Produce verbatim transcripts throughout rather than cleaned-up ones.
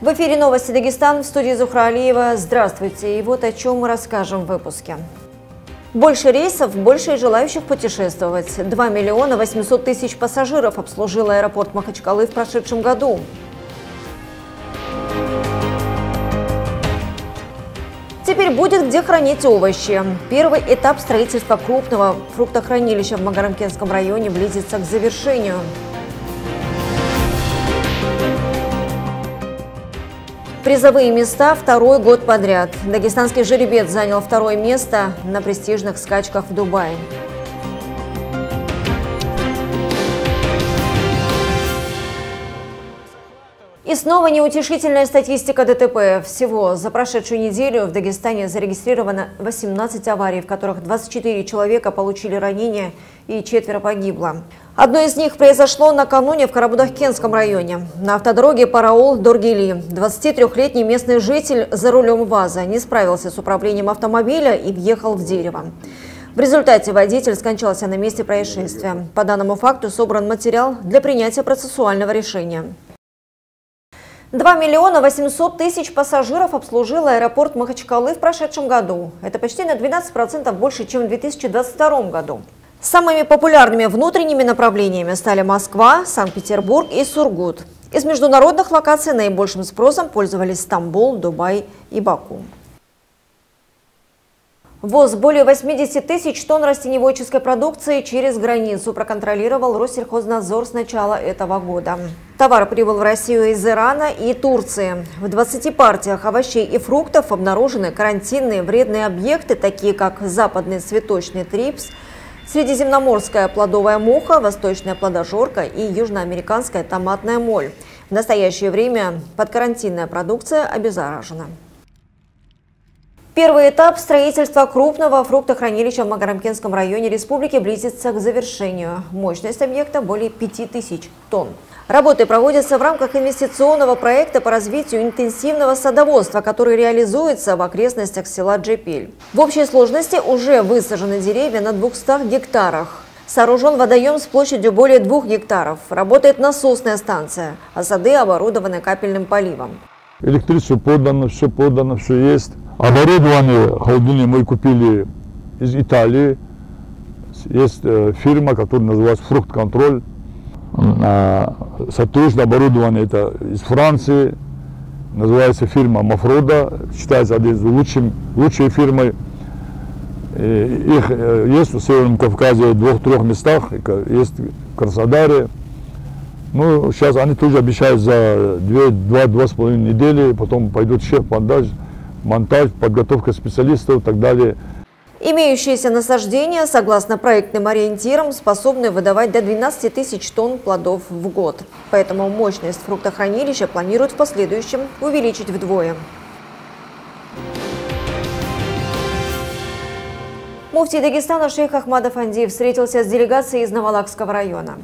В эфире новости Дагестан, в студии Зухра Алиева. Здравствуйте! И вот о чем мы расскажем в выпуске. Больше рейсов, больше и желающих путешествовать. два миллиона восемьсот тысяч пассажиров обслужил аэропорт Махачкалы в прошедшем году. Теперь будет где хранить овощи. Первый этап строительства крупного фруктохранилища в Магарамкентском районе близится к завершению. Призовые места второй год подряд. Дагестанский жеребец занял второе место на престижных скачках в Дубае. И снова неутешительная статистика ДТП. Всего за прошедшую неделю в Дагестане зарегистрировано восемнадцать аварий, в которых двадцать четыре человека получили ранения и четверо погибло. Одно из них произошло накануне в Карабудахкенском районе. На автодороге Параул-Доргели двадцатитрёхлетний местный житель за рулем ВАЗа не справился с управлением автомобиля и въехал в дерево. В результате водитель скончался на месте происшествия. По данному факту собран материал для принятия процессуального решения. два миллиона восемьсот тысяч пассажиров обслужил аэропорт Махачкалы в прошедшем году. Это почти на двенадцать процентов больше, чем в две тысячи двадцать втором году. Самыми популярными внутренними направлениями стали Москва, Санкт-Петербург и Сургут. Из международных локаций наибольшим спросом пользовались Стамбул, Дубай и Баку. ВОЗ более восьмидесяти тысяч тонн растениеводческой продукции через границу проконтролировал Россельхознадзор с начала этого года. Товар прибыл в Россию из Ирана и Турции. В двадцати партиях овощей и фруктов обнаружены карантинные вредные объекты, такие как западный цветочный трипс, средиземноморская плодовая муха, восточная плодожорка и южноамериканская томатная моль. В настоящее время подкарантинная продукция обеззаражена. Первый этап строительства крупного фруктохранилища в Магарамкентском районе республики близится к завершению. Мощность объекта более пяти тысяч тонн. Работы проводятся в рамках инвестиционного проекта по развитию интенсивного садоводства, который реализуется в окрестностях села Джепиль. В общей сложности уже высажены деревья на двухстах гектарах. Сооружен водоем с площадью более двух гектаров. Работает насосная станция, а сады оборудованы капельным поливом. Электричество подано, все подано, все есть. Оборудование холодильное мы купили из Италии. Есть фирма, которая называется «Фруктконтроль». Соответственно, оборудование это из Франции. Называется фирма «Мафрода». Считается одной из лучших, лучшей фирмой. Их есть в Северном Кавказе в двух-трех местах. Есть в Краснодаре. Ну, сейчас они тоже обещают за две-две с половиной недели. Потом пойдут шеф, монтаж. монтаж, подготовка специалистов и так далее. Имеющиеся насаждения, согласно проектным ориентирам, способны выдавать до двенадцати тысяч тонн плодов в год. Поэтому мощность фруктохранилища планируют в последующем увеличить вдвое. Муфтий Дагестана шейх Ахмадов Андиев встретился с делегацией из Новолакского района.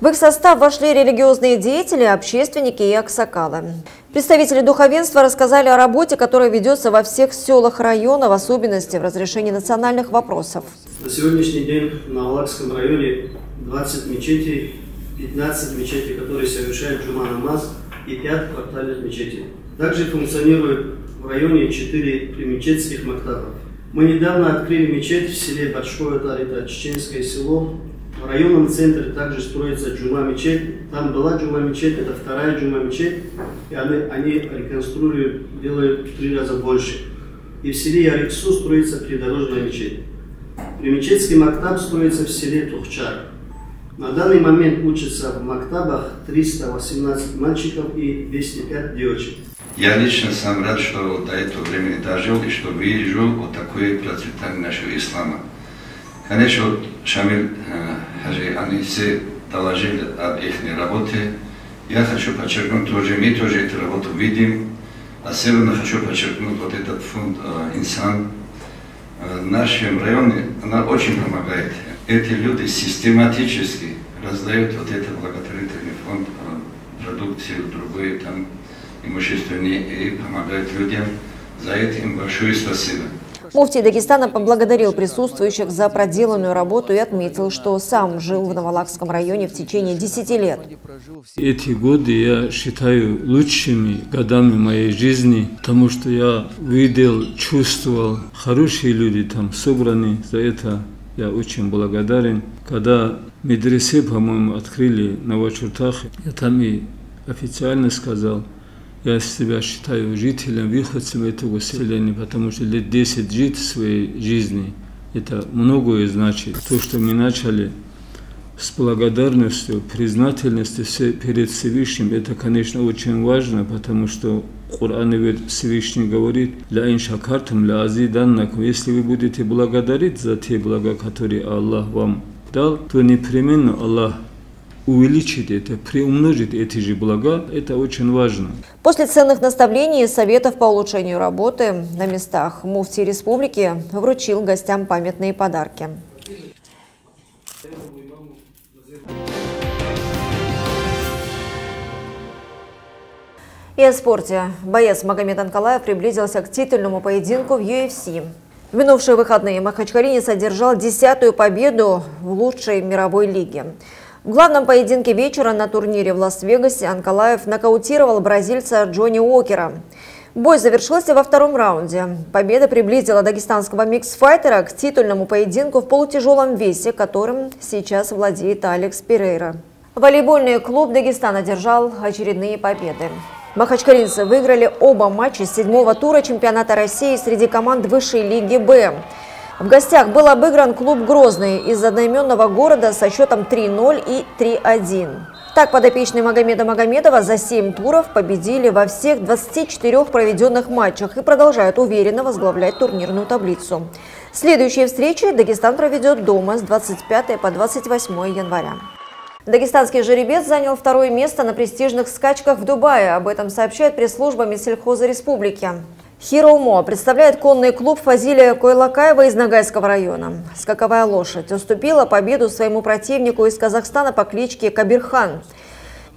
В их состав вошли религиозные деятели, общественники и аксакалы. Представители духовенства рассказали о работе, которая ведется во всех селах района, в особенности в разрешении национальных вопросов. На сегодняшний день в Новолакском районе двадцать мечетей, пятнадцать мечетей, которые совершают джума-намаз, и пять квартальных мечетей. Также функционирует в районе четыре примечетских мактабов. Мы недавно открыли мечеть в селе Большое Тарита, чеченское село. В районном центре также строится джума-мечеть. Там была джума-мечеть, это вторая джума-мечеть. И они, они реконструируют, делают в три раза больше. И в селе Ярексу строится придорожная мечеть. Примечетский мактаб строится в селе Тухчар. На данный момент учатся в мактабах триста восемнадцать мальчиков и двести пять девочек. Я лично сам рад, что до этого времени дожил и что вижу вот такое процветание нашего ислама. Конечно, Шамиль Хажи, они все доложили об их работе. Я хочу подчеркнуть, тоже мы тоже эту работу видим. Особенно хочу подчеркнуть вот этот фонд «Инсан». В нашем районе она очень помогает. Эти люди систематически раздают вот этот благотворительный фонд, продукцию, другое там имущественные, и помогают людям. За это им большое спасибо. Муфтий Дагестана поблагодарил присутствующих за проделанную работу и отметил, что сам жил в Новолакском районе в течение десяти лет. Эти годы я считаю лучшими годами моей жизни, потому что я видел, чувствовал, хорошие люди там собраны, за это я очень благодарен. Когда медресе, по-моему, открыли в Новочуртах, я там и официально сказал, я себя считаю жителем, выходцем этого селения, потому что лет десять жить в своей жизни, это многое значит. То, что мы начали с благодарностью, признательностью перед Всевышним, это, конечно, очень важно, потому что Коран Всевышний говорит: «Ля ин шакартум, ля азиданнакум». Если вы будете благодарить за те блага, которые Аллах вам дал, то непременно Аллах увеличить это, приумножить эти же блага, это очень важно. После ценных наставлений и советов по улучшению работы на местах муфтий республики вручил гостям памятные подарки. И о спорте. Боец Магомед Анкалаев приблизился к титульному поединку в ю эф си. В минувшие выходные махачкалинец одержал десятую победу в лучшей мировой лиге. В главном поединке вечера на турнире в Лас-Вегасе Анкалаев нокаутировал бразильца Джонни Уокера. Бой завершился во втором раунде. Победа приблизила дагестанского микс-файтера к титульному поединку в полутяжелом весе, которым сейчас владеет Алекс Перейра. Волейбольный клуб Дагестана одержал очередные победы. Махачкалинцы выиграли оба матча седьмого тура чемпионата России среди команд высшей лиги «Б». В гостях был обыгран клуб «Грозный» из одноименного города со счетом три ноль и три один. Так, подопечные Магомеда Магомедова за семь туров победили во всех двадцати четырёх проведенных матчах и продолжают уверенно возглавлять турнирную таблицу. Следующие встречи Дагестан проведет дома с двадцать пятого по двадцать восьмое января. Дагестанский жеребец занял второе место на престижных скачках в Дубае. Об этом сообщает пресс-служба Минсельхоза республики. Хироумо представляет конный клуб Фазилия Койлакаева из Ногайского района. Скаковая лошадь уступила победу своему противнику из Казахстана по кличке Кабирхан.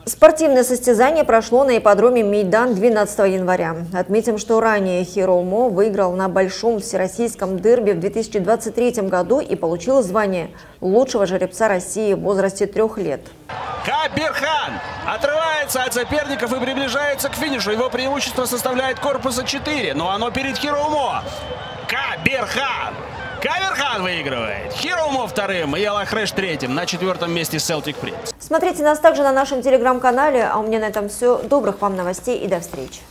Спортивное состязание прошло на ипподроме Мейдан двенадцатого января. Отметим, что ранее Хироумо выиграл на большом всероссийском дерби в две тысячи двадцать третьем году и получил звание лучшего жеребца России в возрасте трех лет. Кабирхан отрывается от соперников и приближается к финишу. Его преимущество составляет корпуса четыре, но оно перед Хироумо. Кабирхан! Кабирхан выигрывает. Хироумо вторым и Аллахрэш третьим. На четвертом месте Селтик Принц. Смотрите нас также на нашем телеграм-канале. А у меня на этом все. Добрых вам новостей и до встречи.